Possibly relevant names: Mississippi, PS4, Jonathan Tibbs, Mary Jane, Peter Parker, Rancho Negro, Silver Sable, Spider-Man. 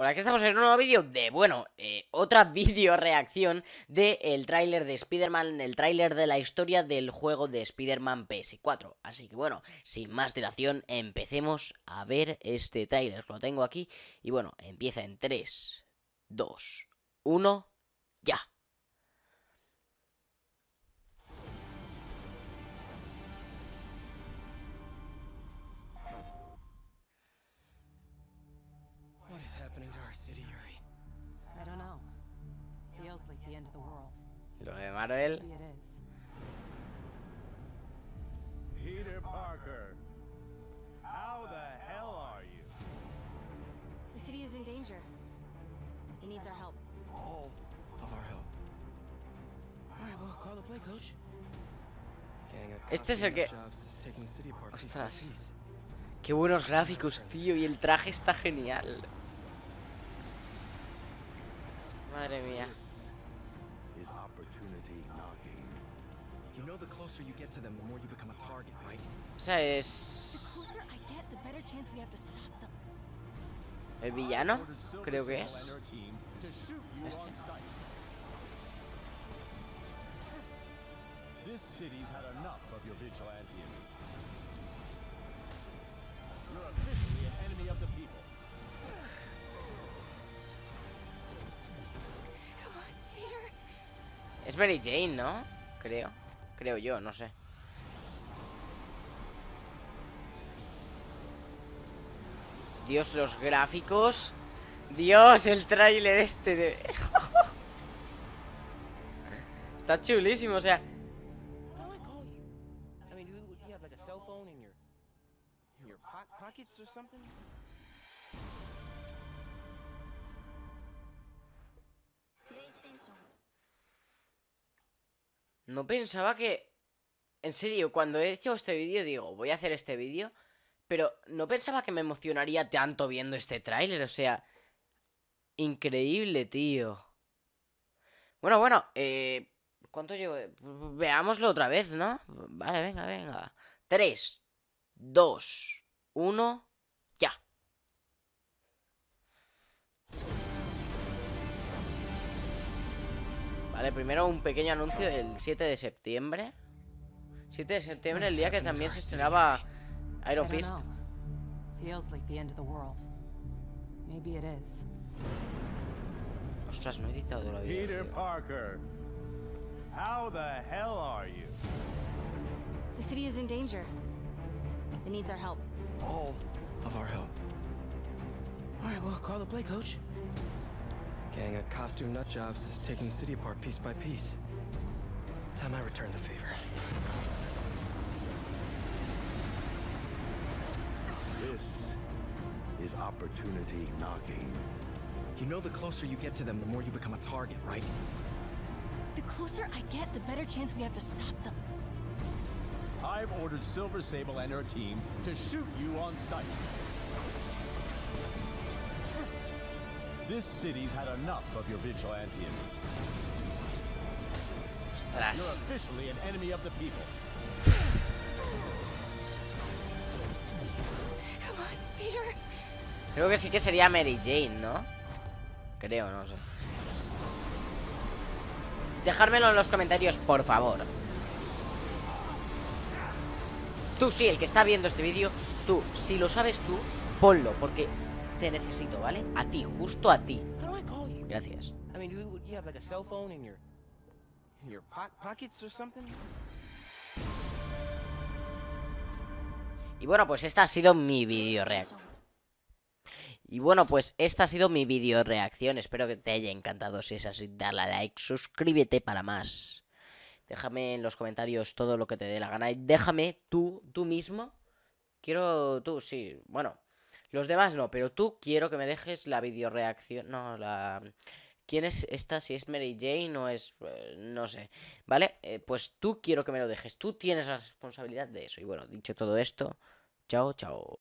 Hola, aquí estamos en un nuevo vídeo de, bueno, otra video reacción del tráiler de Spider-Man, el tráiler de la historia del juego de Spider-Man PS4. Así que bueno, sin más dilación, empecemos a ver este tráiler. Lo tengo aquí y bueno, empieza en 3, 2, 1, ya. Lo de Marvel. Peter Parker, how the hell are you? The city is in danger. It needs our help. All of our help. All right, well, call the play, coach. Este es el que... Ostras. Qué buenos gráficos, tío. Y el traje está genial. Madre mía. Is opportunity knocking. You know, the closer you get to them, the more you become a target, right? O sea, es... The closer I get, the better chance we have to stop them. El villano, creo que es. This city's had enough of your vigilantism. You're officially an enemy of the people. Es Mary Jane, ¿no? Creo yo, no sé. Dios, los gráficos. Dios, el tráiler este de... Está chulísimo, o sea... No pensaba que... En serio, cuando he hecho este vídeo, digo, voy a hacer este vídeo. Pero no pensaba que me emocionaría tanto viendo este tráiler, o sea... Increíble, tío. Bueno, ¿cuánto llevo? Veámoslo otra vez, ¿no? Vale, venga. 3, 2, 1... ¡Ya! Vale, primero un pequeño anuncio del 7 de septiembre. 7 de septiembre, el día que también se estrenaba Iron Fist. Ostras, no he editado la vida. Peter Parker, how the hell are you? The city is in danger. It needs our help. All of our help. All right, well, call the play, coach. Gang of costume nutjobs is taking the city apart piece by piece. Time I return the favor. This is opportunity knocking. You know, the closer you get to them, the more you become a target, right? The closer I get, the better chance we have to stop them. I've ordered Silver Sable and her team to shoot you on sight. This city's had enough of your vigilantism. You're officially an enemy of the people. Come on, Peter. Creo que sí que sería Mary Jane, ¿no? Creo, no sé. Dejármelo en los comentarios, por favor. Tú sí, el que está viendo este vídeo, tú, si lo sabes tú, ponlo, porque... Te necesito, ¿vale? A ti, justo a ti. Gracias. Y bueno, pues esta ha sido mi video reacción. Espero que te haya encantado. Si es así, dale a like, suscríbete para más. Déjame en los comentarios todo lo que te dé la gana. Y déjame tú mismo. Quiero tú, sí, bueno. Los demás no, pero tú quiero que me dejes la videoreacción. No, la... ¿Quién es esta? Si es Mary Jane o es... no sé. ¿Vale? Pues tú quiero que me lo dejes. Tú tienes la responsabilidad de eso. Y bueno, dicho todo esto, chao.